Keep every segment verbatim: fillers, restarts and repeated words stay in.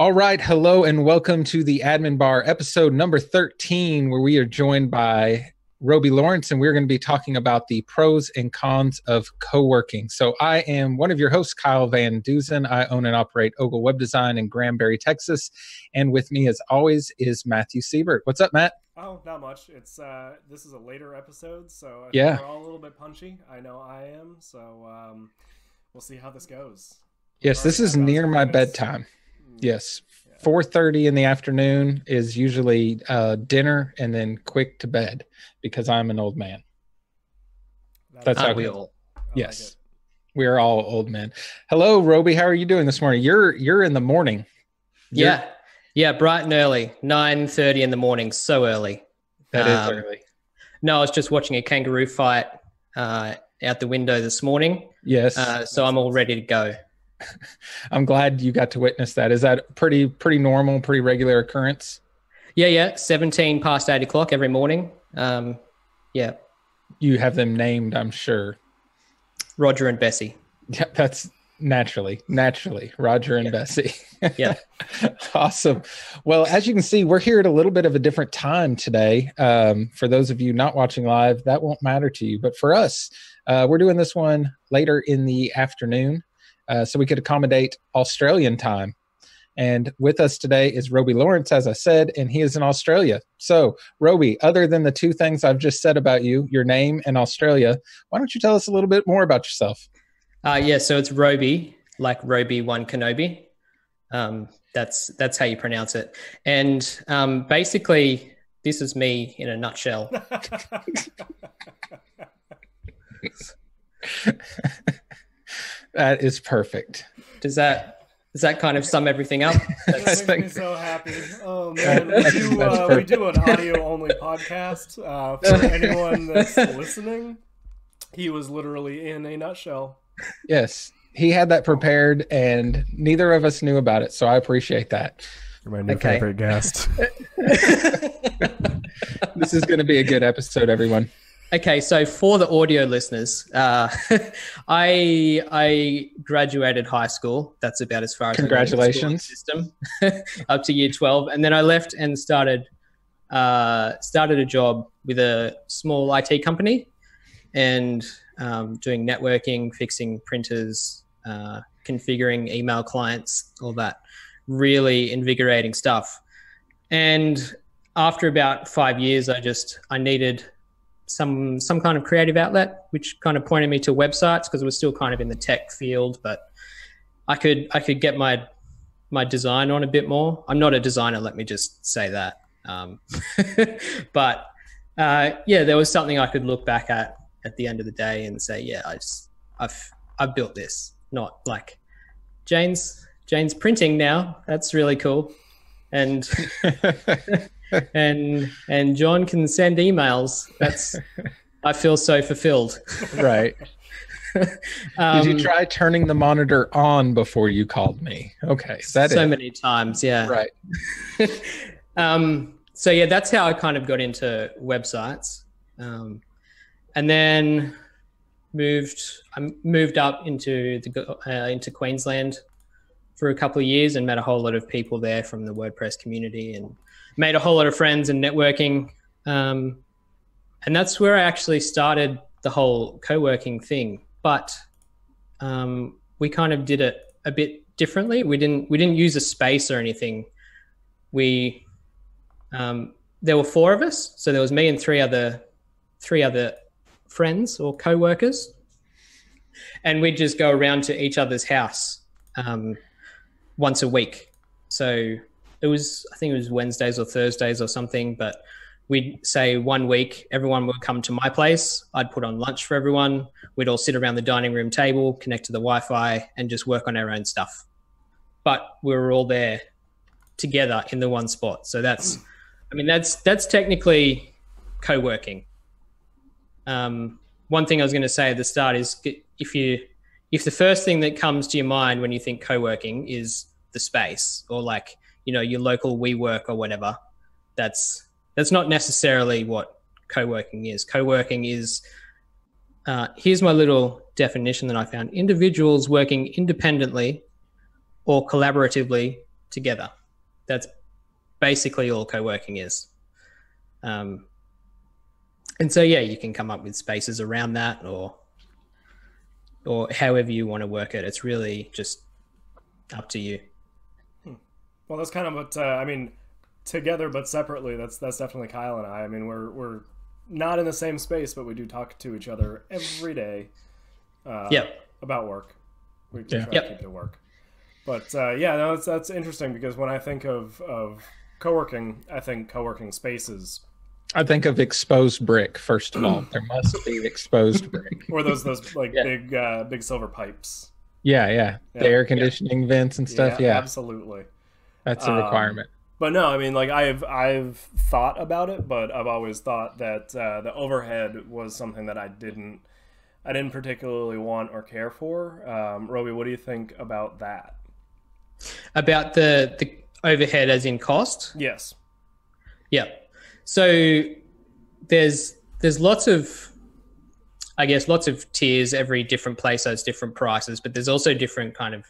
All right. Hello and welcome to The Admin Bar, episode number thirteen, where we are joined by Robey Lawrence, and we're going to be talking about the pros and cons of co-working. So I am one of your hosts, Kyle Van Dusen. I own and operate Ogle Web Design in Granbury, Texas. And with me, as always, is Matthew Siebert. What's up, Matt? Oh, not much. It's uh, this is a later episode, so I think yeah. we're all a little bit punchy. I know I am, so um, we'll see how this goes. Yes, this is near my bedtime. Yes. four thirty in the afternoon is usually uh, dinner and then quick to bed because I'm an old man. That's, That's how we all. Yes. Like we are all old men. Hello, Robey. How are you doing this morning? You're you're in the morning. You're, yeah. Yeah. Bright and early. nine thirty in the morning. So early. That um, is early. No, I was just watching a kangaroo fight uh, out the window this morning. Yes. Uh, so I'm all ready to go. I'm glad you got to witness that. Is that pretty, pretty normal, pretty regular occurrence? Yeah, yeah. seventeen past eight o'clock every morning. Um, yeah. You have them named, I'm sure. Roger and Bessie. Yeah, that's naturally, naturally. Roger and yeah. Bessie. Yeah. Awesome. Well, as you can see, we're here at a little bit of a different time today. Um, for those of you not watching live, that won't matter to you. But for us, uh, we're doing this one later in the afternoon. Uh, so we could accommodate Australian time. And with us today is Robey Lawrence, as I said, and he is in Australia. So, Robey, other than the two things I've just said about you, your name and Australia, why don't you tell us a little bit more about yourself? Uh, yeah, so it's Robey, like Obi-Wan Kenobi. Um, that's, that's how you pronounce it. And um, basically, this is me in a nutshell. That is perfect. Does that does that kind of sum everything up? That makes me so happy. Oh man, we do, uh, we do an audio only podcast. Uh, for anyone that's listening, he was literally in a nutshell. Yes, he had that prepared, and neither of us knew about it. So I appreciate that. You're my new okay. favorite guest. This is going to be a good episode, everyone. Okay, so for the audio listeners, uh, I I graduated high school. That's about as far as congratulations system up to year twelve, and then I left and started uh, started a job with a small I T company, and um, doing networking, fixing printers, uh, configuring email clients, all that really invigorating stuff. And after about five years, I just I needed. some some kind of creative outlet, which kind of pointed me to websites because it was still kind of in the tech field, but I could I could get my my design on a bit more. I'm not a designer, let me just say that. Um, but uh, yeah, there was something I could look back at at the end of the day and say, yeah, I just, I've I've built this. Not like Jane's Jane's printing now. That's really cool, and. and and John can send emails. That's I feel so fulfilled. Right. um, Did you try turning the monitor on before you called me? Okay, that so is. many times. Yeah. Right. um. So yeah, that's how I kind of got into websites, um, and then moved. I moved up into the uh, into Queensland for a couple of years and met a whole lot of people there from the WordPress community and. Made a whole lot of friends and networking. Um, and that's where I actually started the whole co-working thing. But um, we kind of did it a bit differently. We didn't we didn't use a space or anything. We um, there were four of us. So there was me and three other three other friends or co-workers. And we'd just go around to each other's house um, once a week. So it was, I think it was Wednesdays or Thursdays or something, but we'd say one week, everyone would come to my place. I'd put on lunch for everyone. We'd all sit around the dining room table, connect to the Wi-Fi and just work on our own stuff. But we were all there together in the one spot. So that's, I mean, that's, that's technically co-working. Um, one thing I was going to say at the start is if you, if the first thing that comes to your mind when you think co-working is the space or like, you know, your local WeWork or whatever, that's that's not necessarily what co-working is. Co-working is, uh, here's my little definition that I found, individuals working independently or collaboratively together. That's basically all co-working is. Um, and so, yeah, you can come up with spaces around that, or or however you want to work it. It's really just up to you. Well, that's kind of what, uh, I mean, together but separately, that's that's definitely Kyle and I. I mean, we're we're not in the same space, but we do talk to each other every day uh, yep. about work. We try yep. to keep it to work. But uh, yeah, no, that's, that's interesting, because when I think of, of co-working, I think co-working spaces. I think of exposed brick, first of all. There must be exposed brick. Or those, those like yeah. big uh, big silver pipes. Yeah, yeah. yeah. The air conditioning yeah. vents and stuff, yeah. yeah. Absolutely. That's a requirement. Um, but no, I mean, like I've I've thought about it, but I've always thought that uh, the overhead was something that I didn't I didn't particularly want or care for. Um, Robey, what do you think about that? About the the overhead as in cost? Yes. Yeah. So there's there's lots of, I guess, lots of tiers. Every different place has different prices, but there's also different kind of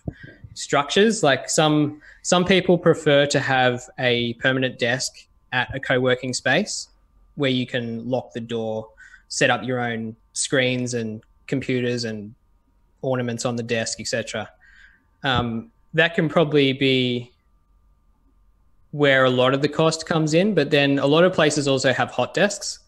structures. Like some some people prefer to have a permanent desk at a co-working space where you can lock the door, set up your own screens and computers and ornaments on the desk, et cetera. Um, that can probably be where a lot of the cost comes in, but then a lot of places also have hot desks.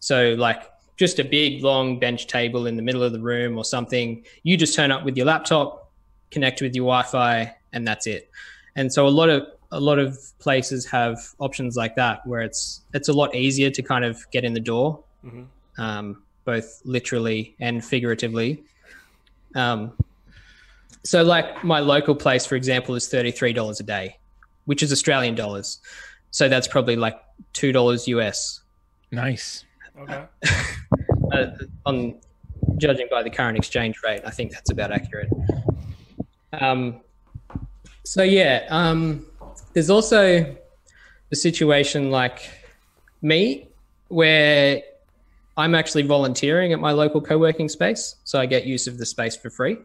So like just a big long bench table in the middle of the room or something. You just turn up with your laptop, connect with your Wi-Fi, and that's it. And so a lot of a lot of places have options like that where it's it's a lot easier to kind of get in the door, mm-hmm. um, both literally and figuratively. Um, so like my local place, for example, is thirty-three dollars a day, which is Australian dollars. So that's probably like two dollars U S. Nice. Okay. uh, on judging by the current exchange rate, I think that's about accurate. Um, so yeah, um, there's also the situation like me where I'm actually volunteering at my local co-working space. So I get use of the space for free,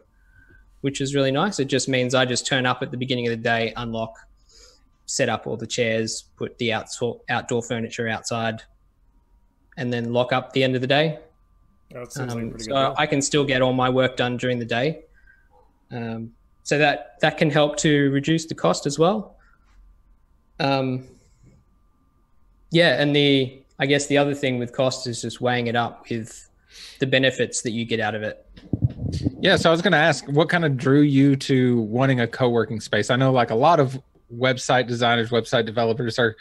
which is really nice. It just means I just turn up at the beginning of the day, unlock, set up all the chairs, put the outdoor, outdoor furniture outside, and then lock up the end of the day. That sounds um, like pretty so good. I can still get all my work done during the day. Um, so that, that can help to reduce the cost as well. Um, yeah. And the, I guess the other thing with cost is just weighing it up with the benefits that you get out of it. Yeah. So I was going to ask, what kind of drew you to wanting a co-working space? I know like a lot of website designers, website developers are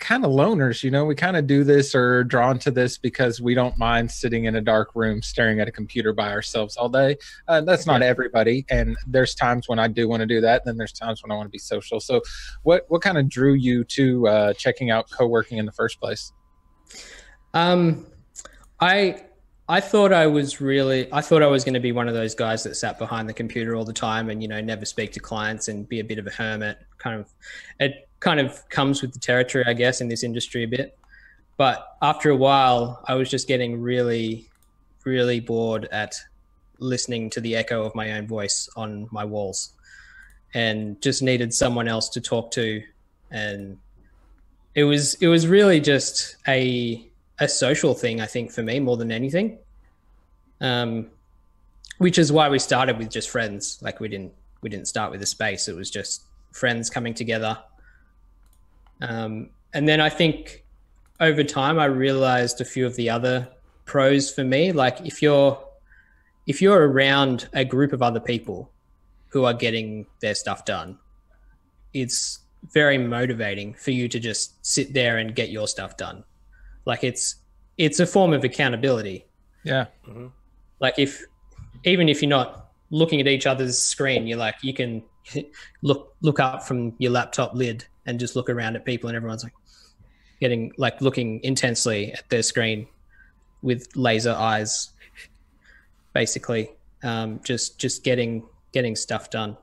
kind of loners, you know, we kind of do this or drawn to this because we don't mind sitting in a dark room staring at a computer by ourselves all day. Uh, that's not everybody. And there's times when I do want to do that. Then there's times when I want to be social. So what, what kind of drew you to uh, checking out co-working in the first place? Um, I, I thought I was really, I thought I was going to be one of those guys that sat behind the computer all the time and, you know, never speak to clients and be a bit of a hermit. Kind of, it kind of comes with the territory, I guess, in this industry a bit. But after a while, I was just getting really, really bored at listening to the echo of my own voice on my walls and just needed someone else to talk to. And it was, it was really just a, a social thing, I think, for me more than anything, um, which is why we started with just friends. Like we didn't, we didn't start with a space. It was just friends coming together. Um, and then I think over time, I realized a few of the other pros for me. Like if you're, if you're around a group of other people who are getting their stuff done, it's very motivating for you to just sit there and get your stuff done. Like it's, it's a form of accountability. Yeah. Mm-hmm. Like if, even if you're not looking at each other's screen, you're like, you can look, look up from your laptop lid and just look around at people and everyone's like getting like looking intensely at their screen with laser eyes, basically, um, just, just getting, getting stuff done.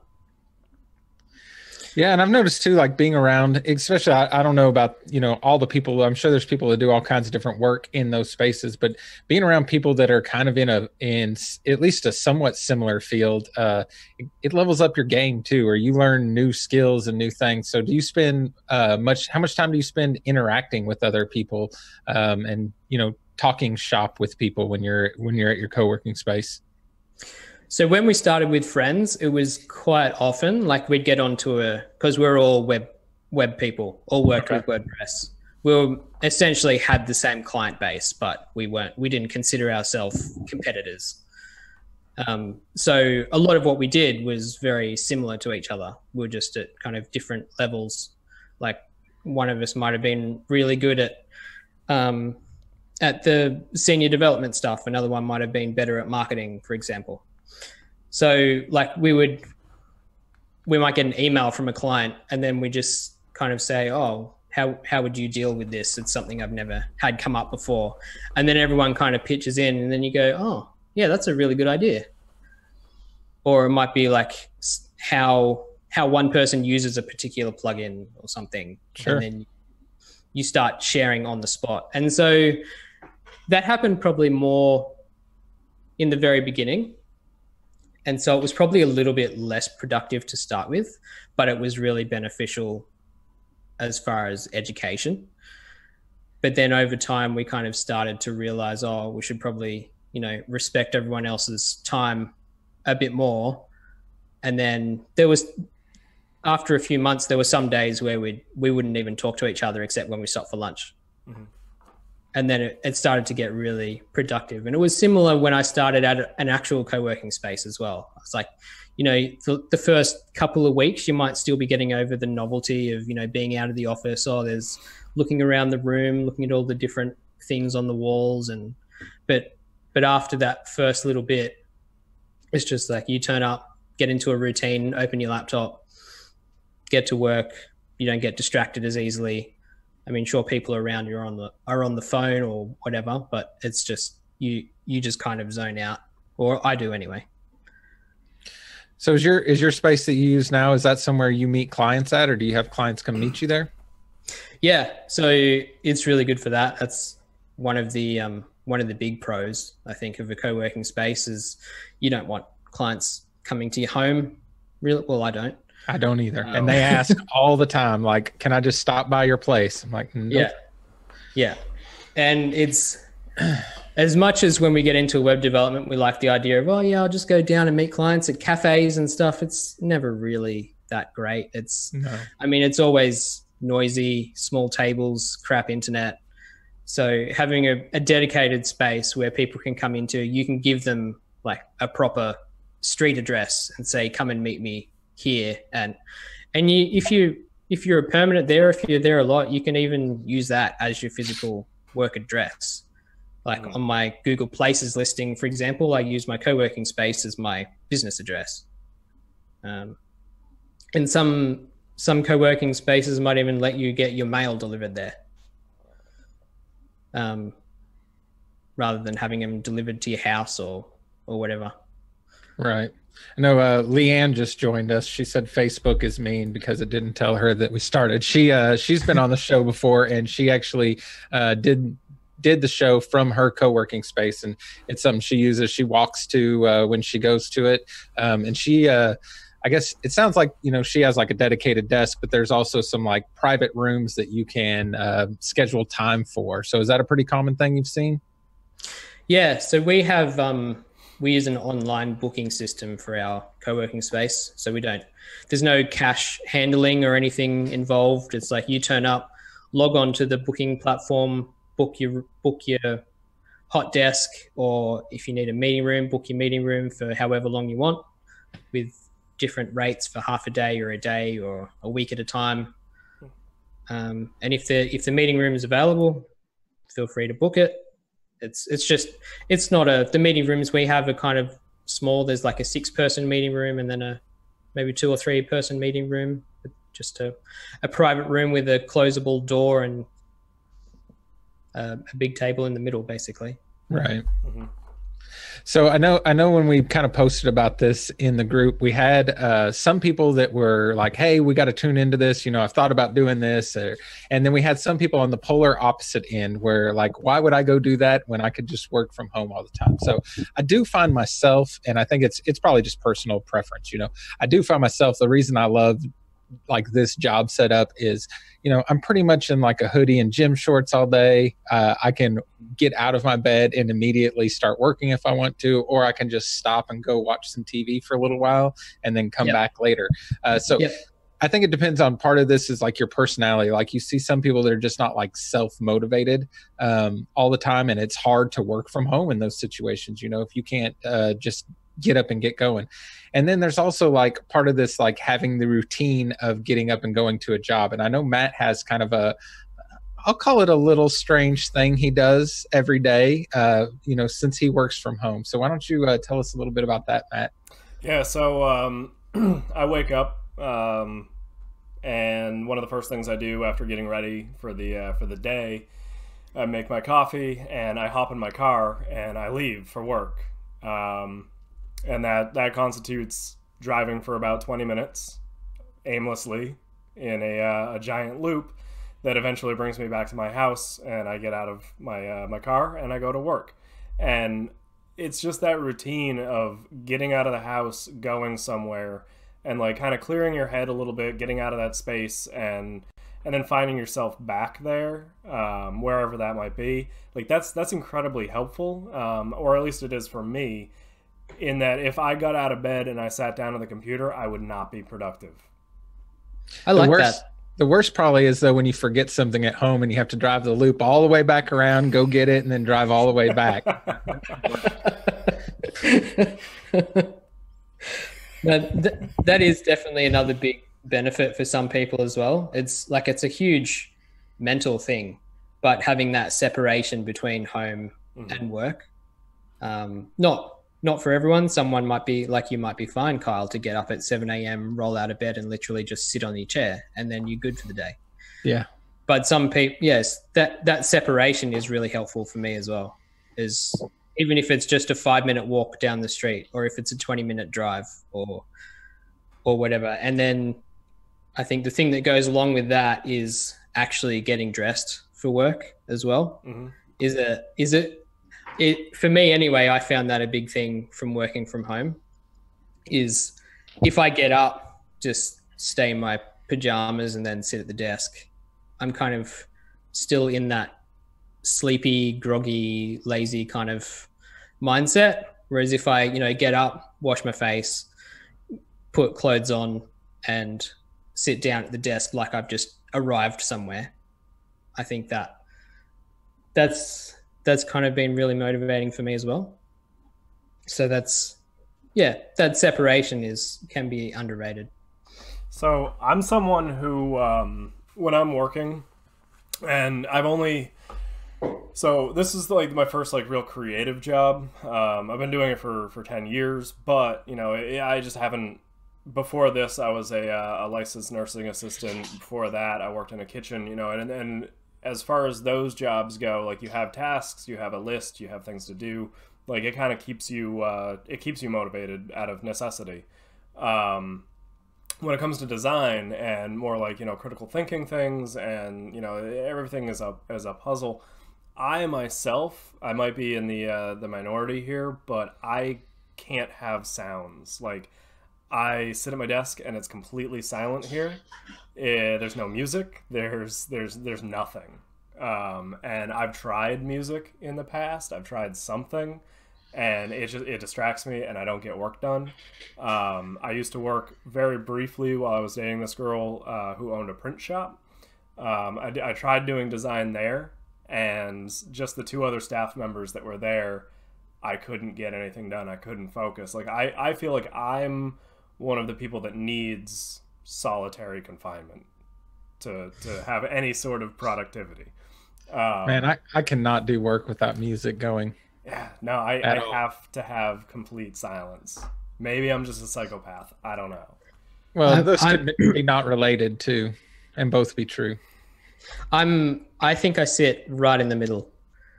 Yeah. And I've noticed too, like being around, especially, I, I don't know about, you know, all the people, I'm sure there's people that do all kinds of different work in those spaces, but being around people that are kind of in a, in at least a somewhat similar field, uh, it, it levels up your game too, or you learn new skills and new things. So do you spend uh, much, how much time do you spend interacting with other people um, and, you know, talking shop with people when you're, when you're at your co-working space? So when we started with friends, it was quite often like we'd get onto a, because we're all web web people, all worked okay. with WordPress. We were, essentially had the same client base, but we weren't, we didn't consider ourselves competitors. Um, so a lot of what we did was very similar to each other. We were just at kind of different levels. Like one of us might have been really good at um, at the senior development stuff. Another one might have been better at marketing, for example. So like we would, we might get an email from a client and then we just kind of say, oh, how, how would you deal with this? It's something I've never had come up before. And then everyone kind of pitches in and then you go, oh yeah, that's a really good idea. Or it might be like how, how one person uses a particular plugin or something. Sure. And then you start sharing on the spot. And so that happened probably more in the very beginning. And so it was probably a little bit less productive to start with, but it was really beneficial as far as education. But then over time, we kind of started to realize, oh, we should probably, you know, respect everyone else's time a bit more. And then there was, after a few months, there were some days where we we wouldn't even talk to each other except when we stopped for lunch. Mm-hmm. And then it started to get really productive. And it was similar when I started at an actual co-working space as well. It's like, you know, the first couple of weeks, you might still be getting over the novelty of, you know, being out of the office, or there's looking around the room, looking at all the different things on the walls. And, but, but after that first little bit, it's just like you turn up, get into a routine, open your laptop, get to work. You don't get distracted as easily. I mean, sure, people around you are on the are on the phone or whatever, but it's just you you just kind of zone out, or I do anyway. So is your is your space that you use now, is that somewhere you meet clients at, or do you have clients come meet you there? Yeah, so it's really good for that. That's one of the um, one of the big pros, I think, of a co-working space is you don't want clients coming to your home. Really, well, I don't. I don't either. Oh. And they ask all the time, like, can I just stop by your place? I'm like, nope. Yeah. Yeah. And it's as much as when we get into web development, we like the idea of, oh yeah, I'll just go down and meet clients at cafes and stuff. It's never really that great. It's, no. I mean, it's always noisy, small tables, crap internet. So having a, a dedicated space where people can come into, you can give them like a proper street address and say, come and meet me here. And and you if you if you're a permanent there, if you're there a lot, you can even use that as your physical work address. Like on my Google Places listing, for example, I use my co-working space as my business address. Um, and some some co-working spaces might even let you get your mail delivered there, um, rather than having them delivered to your house or or whatever. Right. I know uh, Leanne just joined us. She said Facebook is mean because it didn't tell her that we started. She, uh, she's been on the show before, and she actually uh, did did the show from her co-working space, and it's something she uses. She walks to uh, when she goes to it, um, and she uh, I guess it sounds like, you know, she has like a dedicated desk, but there's also some like private rooms that you can uh, schedule time for. So is that a pretty common thing you've seen? Yeah, so we have... Um... We use an online booking system for our co-working space. So we don't, there's no cash handling or anything involved. It's like you turn up, log on to the booking platform, book your, book your hot desk, or if you need a meeting room, book your meeting room for however long you want with different rates for half a day or a day or a week at a time. Um, and if the, if the meeting room is available, feel free to book it. It's it's just, it's not a, the meeting rooms we have are kind of small. There's like a six person meeting room and then a maybe two or three person meeting room, just a, a private room with a closable door and a, a big table in the middle, basically. Right. Mm-hmm. So I know, I know when we kind of posted about this in the group, we had uh, some people that were like, hey, we got to tune into this. You know, I've thought about doing this. Or, and then we had some people on the polar opposite end where like, why would I go do that when I could just work from home all the time? So I do find myself, and I think it's, it's probably just personal preference. You know, I do find myself, the reason I love like this job setup is, you know, I'm pretty much in like a hoodie and gym shorts all day. Uh, I can get out of my bed and immediately start working if I want to, or I can just stop and go watch some T V for a little while and then come yep. back later. Uh, so yep. I think it depends on, part of this is like your personality. Like you see some people that are just not like self-motivated um, all the time. And it's hard to work from home in those situations. You know, if you can't uh, just get up and get going. And then there's also like part of this, like having the routine of getting up and going to a job. And I know Matt has kind of a, I'll call it a little strange thing he does every day, uh, you know, since he works from home. So why don't you uh, tell us a little bit about that, Matt? Yeah. So um, I wake up um, and one of the first things I do after getting ready for the, uh, for the day, I make my coffee and I hop in my car and I leave for work. Um, And that, that constitutes driving for about twenty minutes aimlessly in a, uh, a giant loop that eventually brings me back to my house, and I get out of my, uh, my car and I go to work. And it's just that routine of getting out of the house, going somewhere, and like kind of clearing your head a little bit, getting out of that space, and and then finding yourself back there, um, wherever that might be. Like that's, that's incredibly helpful, um, or at least it is for me. In that if I got out of bed and I sat down at the computer, I would not be productive. I like that. The worst probably is though when you forget something at home and you have to drive the loop all the way back around, go get it, and then drive all the way back. th that is definitely another big benefit for some people as well. It's like, it's a huge mental thing, but having that separation between home mm-hmm. and work, um, not... Not for everyone. Someone might be like, you might be fine, Kyle, to get up at seven A M, roll out of bed and literally just sit on your chair, and then you're good for the day. Yeah. But some people, yes, that, that separation is really helpful for me as well. Is even if it's just a five minute walk down the street, or if it's a twenty minute drive, or, or whatever. And then I think the thing that goes along with that is actually getting dressed for work as well. Mm-hmm. Is it, is it, It, for me anyway, I found that a big thing from working from home is if I get up, just stay in my pajamas and then sit at the desk, I'm kind of still in that sleepy, groggy, lazy kind of mindset. Whereas if I, you know, get up, wash my face, put clothes on and sit down at the desk like I've just arrived somewhere, I think that that's... that's kind of been really motivating for me as well. So that's, yeah, that separation is, can be underrated. So I'm someone who, um, when I'm working, and I've only, so this is like my first like real creative job. Um, I've been doing it for, for ten years, but you know, it, I just haven't, before this, I was a, uh, a licensed nursing assistant. Before that, I worked in a kitchen, you know, and, and, as far as those jobs go, like you have tasks, you have a list, you have things to do. Like it kind of keeps you, uh, it keeps you motivated out of necessity. Um, when it comes to design and more like, you know, critical thinking things, and, you know, everything is a, is a puzzle. I myself, I might be in the, uh, the minority here, but I can't have sounds. Like I sit at my desk and it's completely silent here. Uh, there's no music. There's there's there's nothing. Um, and I've tried music in the past. I've tried something, and it just it distracts me, and I don't get work done. Um, I used to work very briefly while I was dating this girl uh, who owned a print shop. Um, I, I tried doing design there, and just the two other staff members that were there, I couldn't get anything done. I couldn't focus. Like I I feel like I'm one of the people that needs solitary confinement to to have any sort of productivity. Um, Man, I, I cannot do work without music going. Yeah, no, I, I have to have complete silence. Maybe I'm just a psychopath. I don't know. Well, I'm, those could be not related too, and both be true. I'm. I think I sit right in the middle.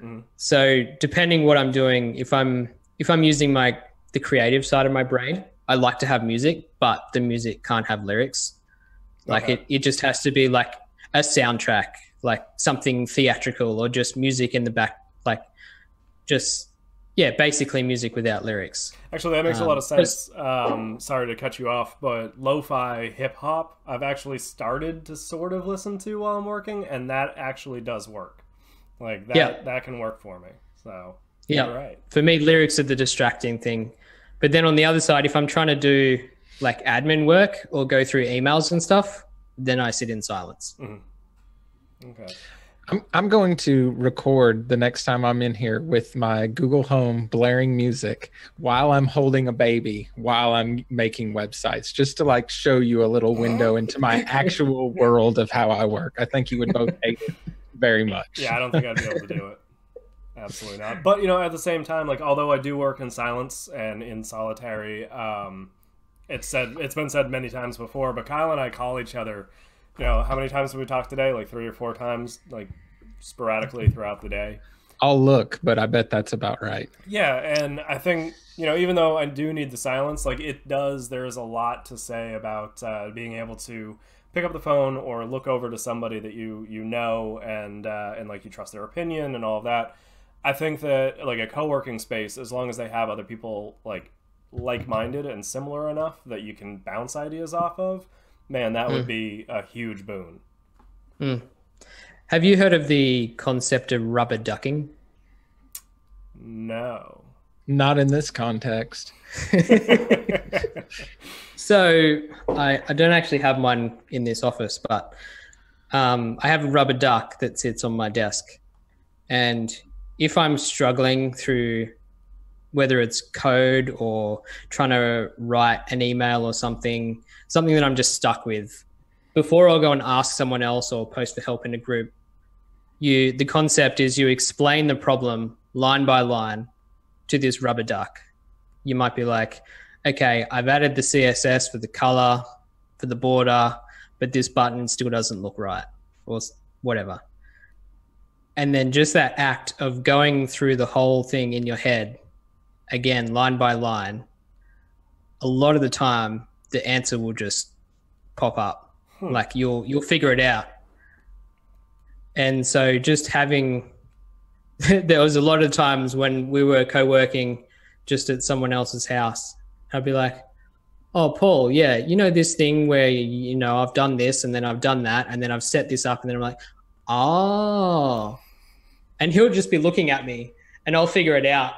Mm. So depending what I'm doing, if I'm if I'm using my the creative side of my brain, I like to have music, but the music can't have lyrics. Like okay. it, it just has to be like a soundtrack, like something theatrical, or just music in the back, like just, yeah, basically music without lyrics. Actually, that makes um, a lot of sense. Um, sorry to cut you off, but lo-fi hip hop, I've actually started to sort of listen to while I'm working, and that actually does work. Like that, yeah. that can work for me. So yeah, you're right. For me, lyrics are the distracting thing. But then on the other side, if I'm trying to do like admin work or go through emails and stuff, then I sit in silence. Mm-hmm. Okay. I'm, I'm going to record the next time I'm in here with my Google Home blaring music while I'm holding a baby, while I'm making websites, just to like show you a little window into my actual world of how I work. I think you would both hate it very much. Yeah, I don't think I'd be able to do it. Absolutely not. But, you know, at the same time, like, although I do work in silence and in solitary, um, it's said, it's been said many times before, but Kyle and I call each other, you know, how many times did we talk today? Like three or four times, like sporadically throughout the day. I'll look, but I bet that's about right. Yeah. And I think, you know, even though I do need the silence, like it does, there is a lot to say about uh, being able to pick up the phone or look over to somebody that you, you know, and, uh, and like you trust their opinion and all of that. I think that like a co-working space, as long as they have other people like like-minded and similar enough that you can bounce ideas off of, man, that mm. would be a huge boon. Mm. Have you heard of the concept of rubber ducking? No. Not in this context. So I, I don't actually have mine in this office, but um, I have a rubber duck that sits on my desk. And if I'm struggling through, whether it's code or trying to write an email or something, something that I'm just stuck with, before I'll go and ask someone else or post for help in a group, you, the concept is you explain the problem line by line to this rubber duck. You might be like, okay, I've added the C S S for the color, for the border, but this button still doesn't look right or whatever. And then just that act of going through the whole thing in your head, again, line by line, a lot of the time the answer will just pop up. Hmm. Like you'll, you'll figure it out. And so just having, there was a lot of times when we were co-working just at someone else's house, I'd be like, oh, Paul, yeah, you know, this thing where, you know, I've done this and then I've done that and then I've set this up and then I'm like, oh, and he'll just be looking at me and I'll figure it out.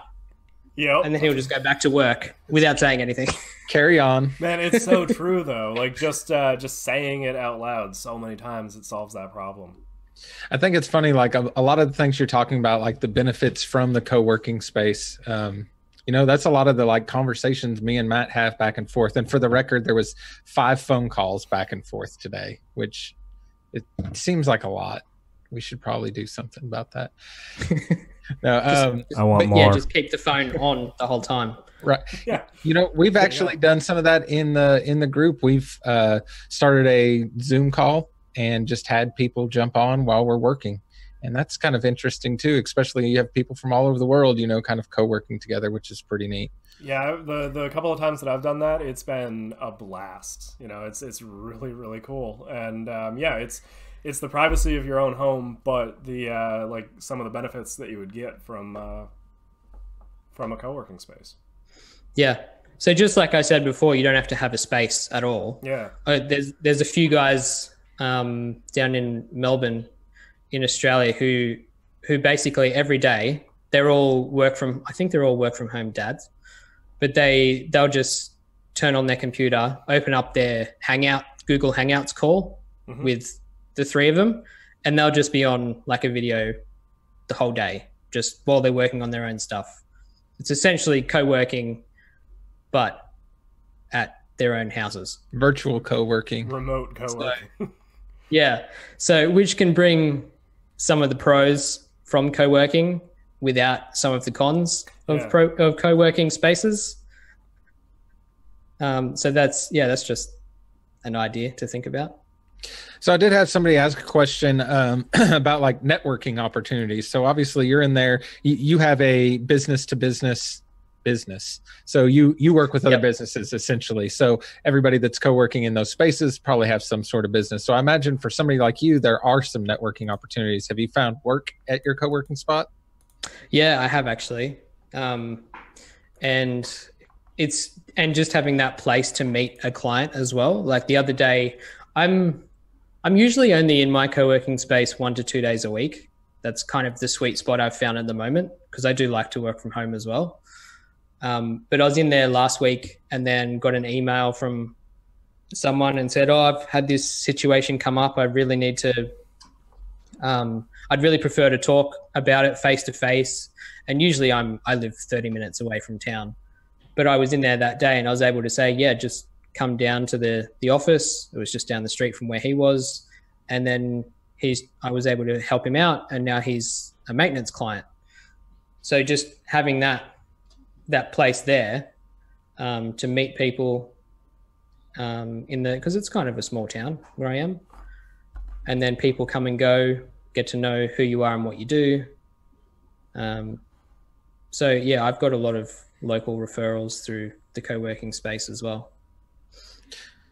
Yeah, and then he'll just go back to work without saying anything. Carry on, man. It's so true, though. Like just uh, just saying it out loud so many times, it solves that problem. I think it's funny. Like a, a lot of the things you're talking about, like the benefits from the co-working space. Um, you know, that's a lot of the like conversations me and Matt have back and forth. And for the record, there was five phone calls back and forth today, which it seems like a lot. We should probably do something about that. No, um, just, I want more. Yeah, just keep the phone on the whole time. Right. Yeah. You know, we've actually done some of that in the in the group. We've uh, started a Zoom call and just had people jump on while we're working, and that's kind of interesting too. Especially you have people from all over the world, you know, kind of co-working together, which is pretty neat. Yeah, the the couple of times that I've done that, it's been a blast. You know, it's it's really really cool, and um, yeah, it's. It's the privacy of your own home, but the uh, like some of the benefits that you would get from uh, from a co-working space. Yeah. So just like I said before, you don't have to have a space at all. Yeah. Uh, there's there's a few guys um, down in Melbourne, in Australia, who who basically every day they're all work from. I think they're all work from home dads, but they they'll just turn on their computer, open up their Hangout, Google Hangouts call mm-hmm. with the three of them, and they'll just be on like a video the whole day just while they're working on their own stuff. It's essentially co-working but at their own houses. Virtual co-working. Remote co-working. So, yeah. So which can bring some of the pros from co-working without some of the cons of, yeah. pro of co-working spaces. Um, so that's, yeah, that's just an idea to think about. So I did have somebody ask a question um, about like networking opportunities. So obviously you're in there, you, you have a business to business business. So you you work with other yep. businesses essentially. So everybody that's co-working in those spaces probably have some sort of business. So I imagine for somebody like you, there are some networking opportunities. Have you found work at your co-working spot? Yeah, I have actually. Um, and it's, and just having that place to meet a client as well. Like the other day, I'm, I'm usually only in my co-working space one to two days a week. That's kind of the sweet spot I've found at the moment, because I do like to work from home as well. Um, but I was in there last week and then got an email from someone and said, oh, I've had this situation come up. I really need to, um, I'd really prefer to talk about it face to face. And usually I'm, I live thirty minutes away from town, but I was in there that day and I was able to say, yeah, just come down to the, the office. It was just down the street from where he was. And then he's, I was able to help him out, and now he's a maintenance client. So just having that, that place there um, to meet people um, in the, because it's kind of a small town where I am. And then people come and go, get to know who you are and what you do. Um, so yeah, I've got a lot of local referrals through the co-working space as well.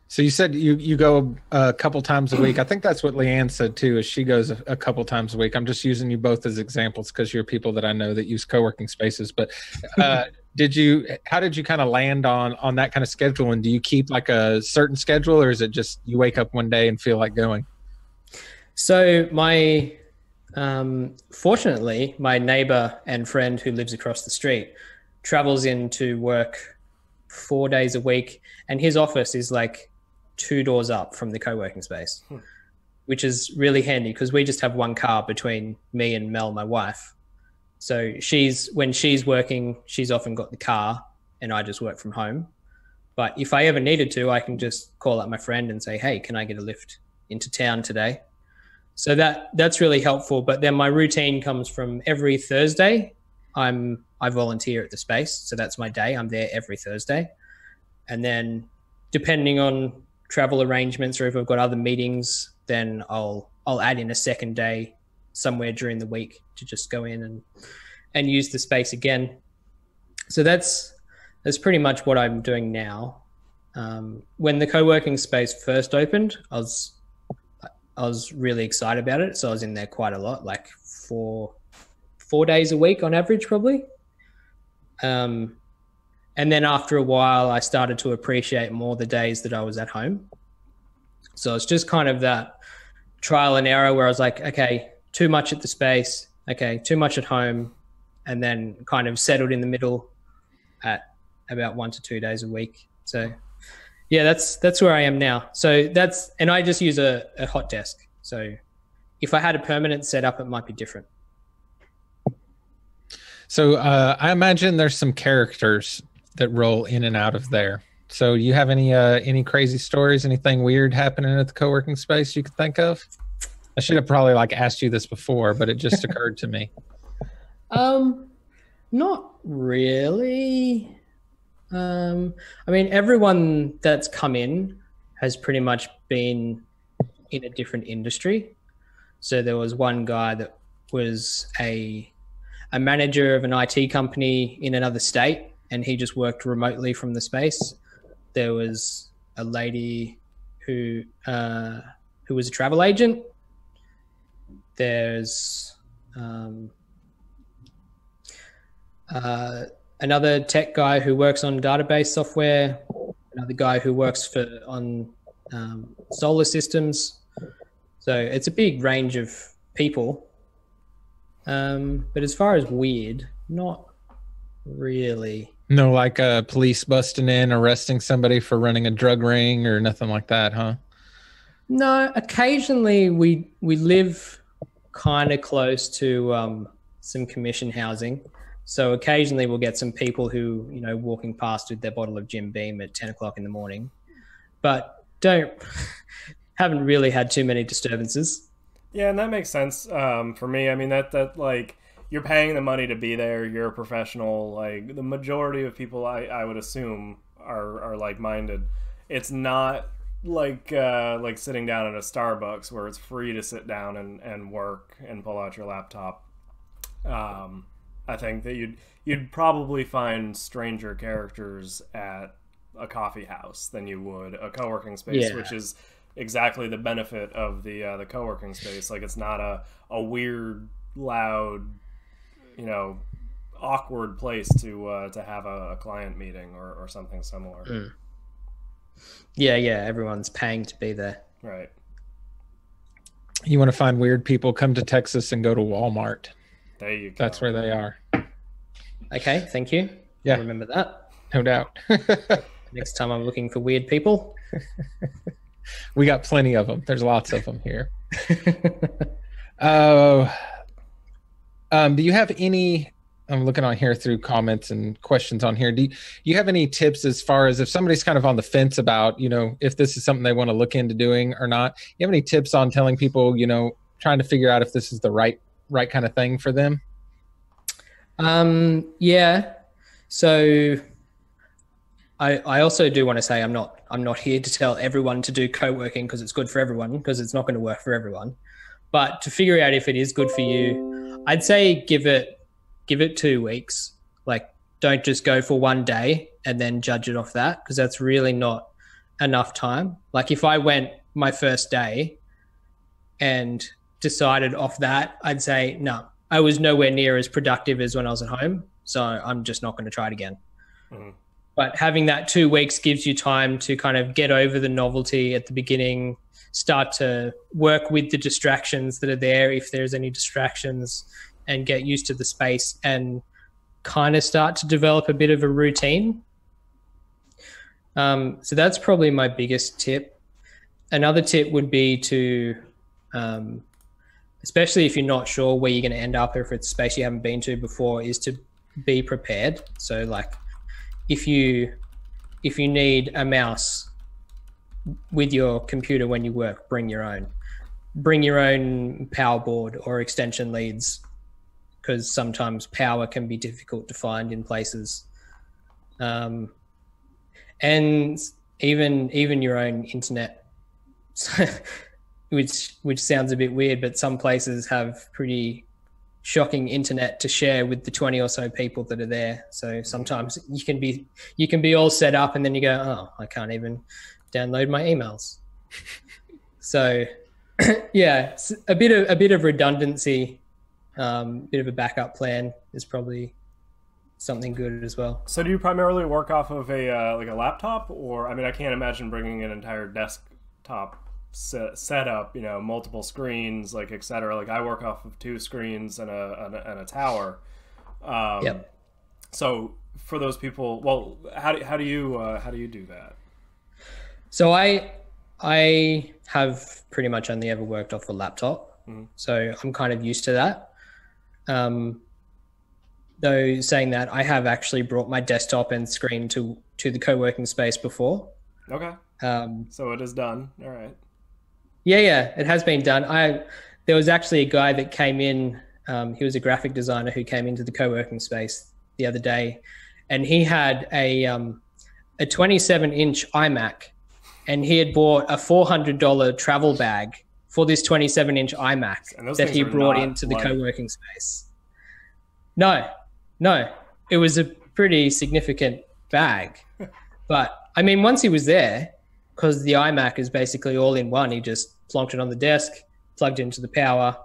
So you said you, you go a couple times a week. I think that's what Leanne said too, is she goes a, a couple times a week. I'm just using you both as examples because you're people that I know that use co-working spaces. But uh, did you, how did you kind of land on, on that kind of schedule? And do you keep like a certain schedule, or is it just you wake up one day and feel like going? So my, um, fortunately, my neighbor and friend who lives across the street travels in to work four days a week. And his office is like two doors up from the co-working space, hmm. which is really handy because we just have one car between me and Mel, my wife. So she's, when she's working, she's often got the car and I just work from home. But if I ever needed to, I can just call up my friend and say, hey, can I get a lift into town today? So that that's really helpful. But then my routine comes from every Thursday. I'm, I volunteer at the space. So that's my day. I'm there every Thursday. And then depending on travel arrangements, or if I've got other meetings, then I'll I'll add in a second day somewhere during the week to just go in and and use the space again. So that's that's pretty much what I'm doing now. Um, when the co-working space first opened, I was I was really excited about it, so I was in there quite a lot, like four four days a week on average, probably. Um, And then after a while, I started to appreciate more the days that I was at home. So it's just kind of that trial and error where I was like, okay, too much at the space, okay, too much at home, and then kind of settled in the middle at about one to two days a week. So yeah, that's that's where I am now. So that's, and I just use a, a hot desk. So if I had a permanent setup, it might be different. So uh, I imagine there's some characters that roll in and out of there. So do you have any uh, any crazy stories, anything weird happening at the co-working space you could think of? I should have probably like asked you this before, but it just occurred to me. Um, not really. Um, I mean, everyone that's come in has pretty much been in a different industry. So there was one guy that was a, a manager of an I T company in another state, and he just worked remotely from the space. There was a lady who uh, who was a travel agent. There's um, uh, another tech guy who works on database software, another guy who works for on um, solar systems. So it's a big range of people. Um, but as far as weird, not really. No, like uh, police busting in, arresting somebody for running a drug ring or nothing like that, huh? No, occasionally we we live kind of close to um, some commission housing. So occasionally we'll get some people who, you know, walking past with their bottle of Jim Beam at ten o'clock in the morning. But don't, haven't really had too many disturbances. Yeah, and that makes sense um, for me. I mean, that, that like, you're paying the money to be there. You're a professional. Like the majority of people, I, I would assume, are are like-minded. It's not like uh, like sitting down at a Starbucks where it's free to sit down and, and work and pull out your laptop. Um, I think that you'd you'd probably find stranger characters at a coffee house than you would a co-working space, yeah. which is exactly the benefit of the uh, the co-working space. Like, it's not a a weird, loud, you know, awkward place to uh, to have a, a client meeting or, or something similar. Mm. Yeah, yeah, everyone's paying to be there. Right. You want to find weird people, come to Texas and go to Walmart. There you go. That's where they are. Okay, thank you. Yeah. I'll remember that. No doubt. Next time I'm looking for weird people. We got plenty of them. There's lots of them here. uh, um, do you have any... I'm looking on here through comments and questions on here. Do you, you have any tips as far as if somebody's kind of on the fence about, you know, if this is something they want to look into doing or not? You have any tips on telling people, you know, trying to figure out if this is the right right kind of thing for them? Um, yeah. So I I also do want to say I'm not I'm not here to tell everyone to do co-working because it's good for everyone, because it's not going to work for everyone. But to figure out if it is good for you, I'd say give it give it two weeks. Like, don't just go for one day and then judge it off that, because that's really not enough time. Like, if I went my first day and decided off that, I'd say, no, I was nowhere near as productive as when I was at home, so I'm just not going to try it again. Mm-hmm. But having that two weeks gives you time to kind of get over the novelty at the beginning, start to work with the distractions that are there, if there's any distractions, and get used to the space and kind of start to develop a bit of a routine. Um, so that's probably my biggest tip. Another tip would be to, um, especially if you're not sure where you're going to end up, or if it's space you haven't been to before, is to be prepared. So like if you, if you need a mouse with your computer when you work, bring your own. Bring your own power board or extension leads, because sometimes power can be difficult to find in places. Um, and even even your own internet, which which sounds a bit weird, but some places have pretty shocking internet to share with the twenty or so people that are there. So sometimes you can be you can be all set up and then you go, oh, I can't even download my emails. So yeah, a bit of a bit of redundancy. Um, bit of a backup plan is probably something good as well. So do you primarily work off of a uh, like a laptop, or I mean, I can't imagine bringing an entire desktop set, set up, you know, multiple screens, like et cetera. Like I work off of two screens and a and a, and a tower. Um, yep. So for those people, well, how do how do you uh, how do you do that? So I I have pretty much only ever worked off a laptop, mm-hmm. so I'm kind of used to that. Um, though saying that, I have actually brought my desktop and screen to, to the co-working space before. Okay. Um, so it is done. All right. Yeah, yeah, it has been done. I, there was actually a guy that came in, um, he was a graphic designer who came into the co-working space the other day, and he had a, um, a twenty-seven inch iMac, and he had bought a four hundred dollar travel bag for this twenty-seven inch iMac that he brought into the co-working space. No, no, it was a pretty significant bag. But I mean, once he was there, because the iMac is basically all in one, he just plonked it on the desk, plugged into the power,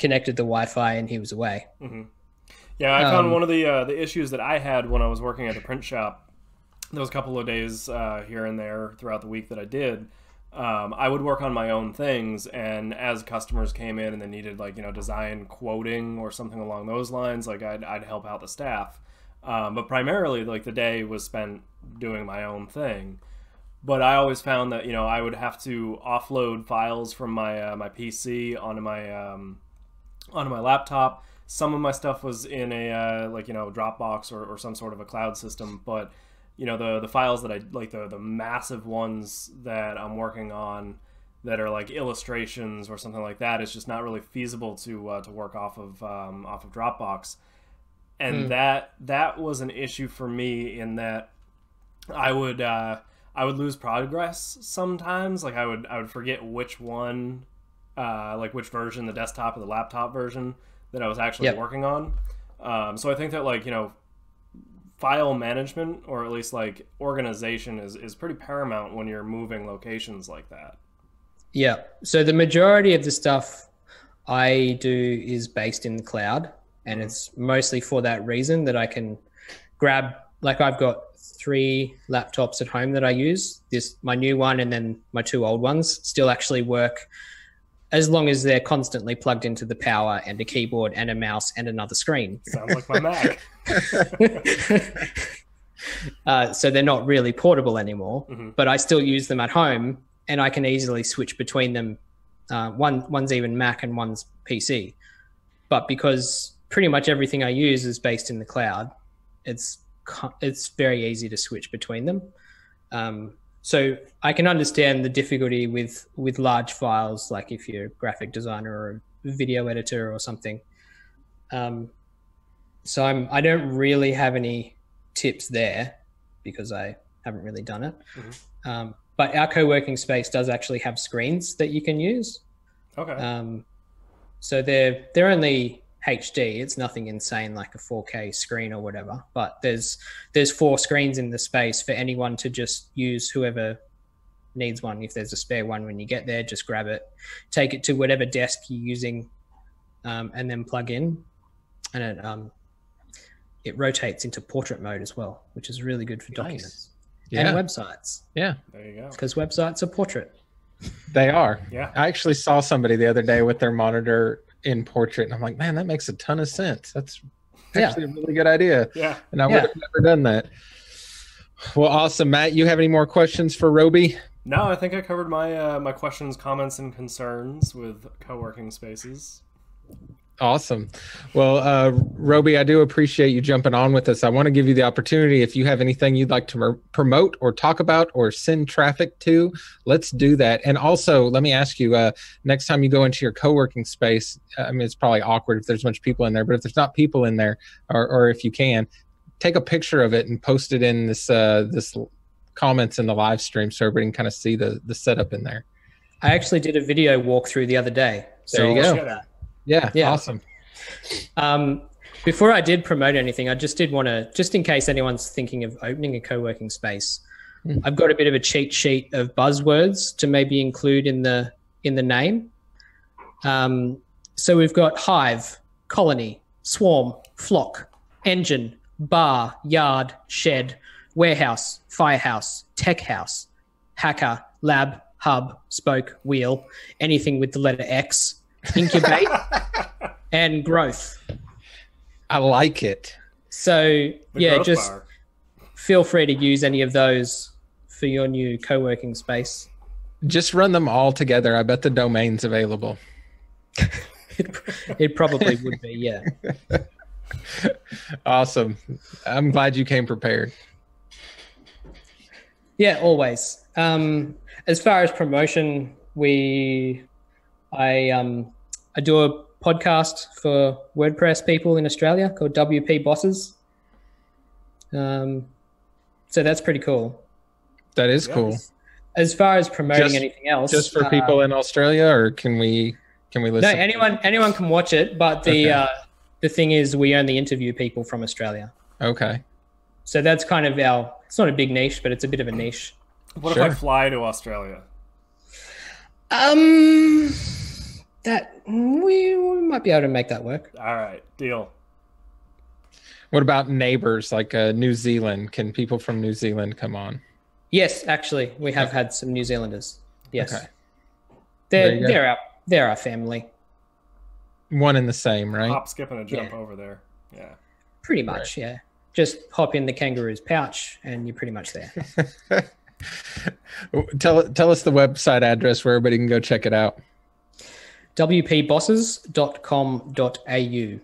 connected the Wi-Fi, and he was away. Mm-hmm. Yeah, I um, found one of the uh, the issues that I had when I was working at the print shop, those couple of days uh, here and there throughout the week that I did, Um, I would work on my own things, and as customers came in and they needed, like, you know, design quoting or something along those lines, like I'd, I'd help out the staff. Um, but primarily, like, the day was spent doing my own thing. But I always found that, you know, I would have to offload files from my, uh, my P C onto my, um, onto my laptop. Some of my stuff was in a, uh, like, you know, Dropbox or, or some sort of a cloud system, but you know, the the files that I like, the the massive ones that I'm working on that are like illustrations or something like that, it's just not really feasible to uh, to work off of um, off of Dropbox, and mm. that that was an issue for me in that I would uh, I would lose progress sometimes. Like I would I would forget which one uh, like which version, the desktop or the laptop version that I was actually yep. working on. Um, so I think that, like, you know, file management, or at least like organization, is, is pretty paramount when you're moving locations like that. Yeah. So the majority of the stuff I do is based in the cloud, and it's mostly for that reason that I can grab, like, I've got three laptops at home that I use, this, my new one, and then my two old ones still actually work as long as they're constantly plugged into the power and a keyboard and a mouse and another screen. Sounds like my Mac. uh, so they're not really portable anymore, mm-hmm. but I still use them at home, and I can easily switch between them. Uh, one one's even Mac and one's P C, but because pretty much everything I use is based in the cloud, it's it's very easy to switch between them. Um, so I can understand the difficulty with with large files, like if you're a graphic designer or a video editor or something. Um, so I'm I don't really have any tips there because I haven't really done it. Mm-hmm. Um, but our co-working space does actually have screens that you can use. Okay. Um, so they're they're only H D. It's nothing insane like a four K screen or whatever. But there's there's four screens in the space for anyone to just use, whoever needs one. If there's a spare one when you get there, just grab it, take it to whatever desk you're using, um, and then plug in. And it um, it rotates into portrait mode as well, which is really good for documents. Nice. Yeah. And websites. Yeah. There you go. Because websites are portrait. They are. Yeah. I actually saw somebody the other day with their monitor in portrait, and I'm like, man, that makes a ton of sense. That's actually yeah. a really good idea. Yeah. And I would yeah. have never done that. Well, awesome. Matt, you have any more questions for Robey? No, I think I covered my, uh, my questions, comments, and concerns with co-working spaces. Awesome. Well, uh, Robey, I do appreciate you jumping on with us. I want to give you the opportunity. If you have anything you'd like to promote or talk about or send traffic to, let's do that. And also, let me ask you, uh, next time you go into your co-working space, I mean, it's probably awkward if there's a bunch of people in there, but if there's not people in there, or, or if you can, take a picture of it and post it in this, uh, this comments in the live stream so everybody can kind of see the, the setup in there. I actually did a video walkthrough the other day. So there you go. I'll share that. Yeah, yeah, awesome. Um, before I did promote anything, I just did want to, just in case anyone's thinking of opening a co-working space, mm-hmm. I've got a bit of a cheat sheet of buzzwords to maybe include in the in the name. Um, so we've got hive, colony, swarm, flock, engine, bar, yard, shed, warehouse, firehouse, tech house, hacker, lab, hub, spoke, wheel, anything with the letter X. Incubate and growth. I like it. So the yeah, just bar. Feel free to use any of those for your new co-working space. Just run them all together. I bet the domain's available. it, it probably would be, yeah. Awesome. I'm glad you came prepared. Yeah, always. Um, as far as promotion, we... I um I do a podcast for WordPress people in Australia called W P Bosses. Um, so that's pretty cool. That is yes. cool. As far as promoting just, anything else, just for uh, people in Australia, or can we can we listen? No, anyone anyone can watch it. But the okay. uh, the thing is, we only interview people from Australia. Okay. So that's kind of our. It's not a big niche, but it's a bit of a niche. What sure. if I fly to Australia? Um. That we, we might be able to make that work. All right, deal. What about neighbors like uh, New Zealand? Can people from New Zealand come on? Yes, actually, we have okay. had some New Zealanders. Yes, okay. they're they're our they're our family. One and the same, right? Hop, skip, and a jump yeah. over there. Yeah, pretty much. Right. Yeah, just hop in the kangaroo's pouch, and you're pretty much there. tell tell us the website address where everybody can go check it out. w p bosses dot com dot a u.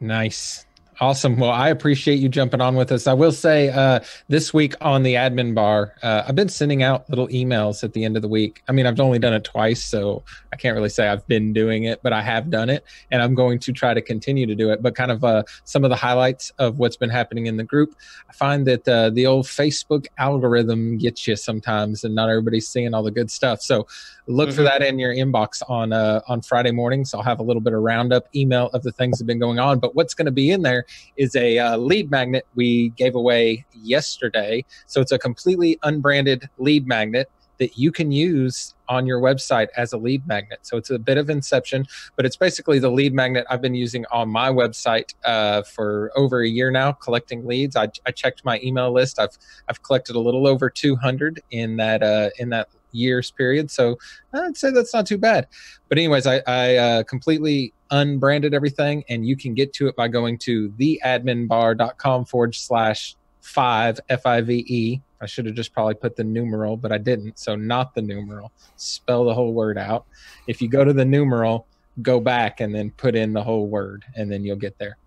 Nice. Awesome. Well, I appreciate you jumping on with us. I will say uh, this week on the Admin Bar, uh, I've been sending out little emails at the end of the week. I mean, I've only done it twice, so I can't really say I've been doing it, but I have done it, and I'm going to try to continue to do it. But kind of uh, some of the highlights of what's been happening in the group, I find that uh, the old Facebook algorithm gets you sometimes, and not everybody's seeing all the good stuff. So look mm-hmm. for that in your inbox on uh, on Friday morning. So I'll have a little bit of roundup email of the things that have been going on. But what's going to be in there is a uh, lead magnet we gave away yesterday. So it's a completely unbranded lead magnet that you can use on your website as a lead magnet. So it's a bit of inception, but it's basically the lead magnet I've been using on my website uh, for over a year now, collecting leads. I, I checked my email list. I've I've collected a little over two hundred in that uh, in that year's period. So I'd say that's not too bad. But anyways, I, I uh, completely unbranded everything, and you can get to it by going to theadminbar.com forward slash five F I V E. I should have just probably put the numeral, but I didn't. So not the numeral. Spell the whole word out. If you go to the numeral, go back and then put in the whole word, and then you'll get there.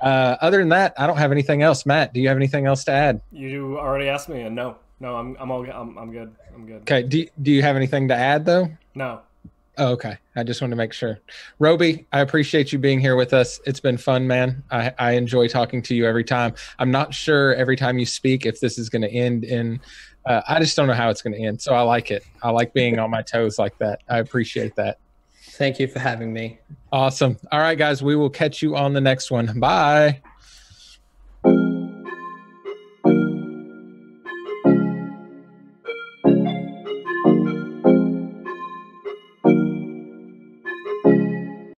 Uh, other than that, I don't have anything else. Matt, do you have anything else to add? You already asked me, and no, no, I'm I'm all I'm I'm good. I'm good. Okay. Do Do you have anything to add though? No. Oh, okay. I just wanted to make sure. Robey, I appreciate you being here with us. It's been fun, man. I, I enjoy talking to you every time. I'm not sure every time you speak if this is going to end in, uh, I just don't know how it's going to end. So I like it. I like being on my toes like that. I appreciate that. Thank you for having me. Awesome. All right, guys, we will catch you on the next one. Bye.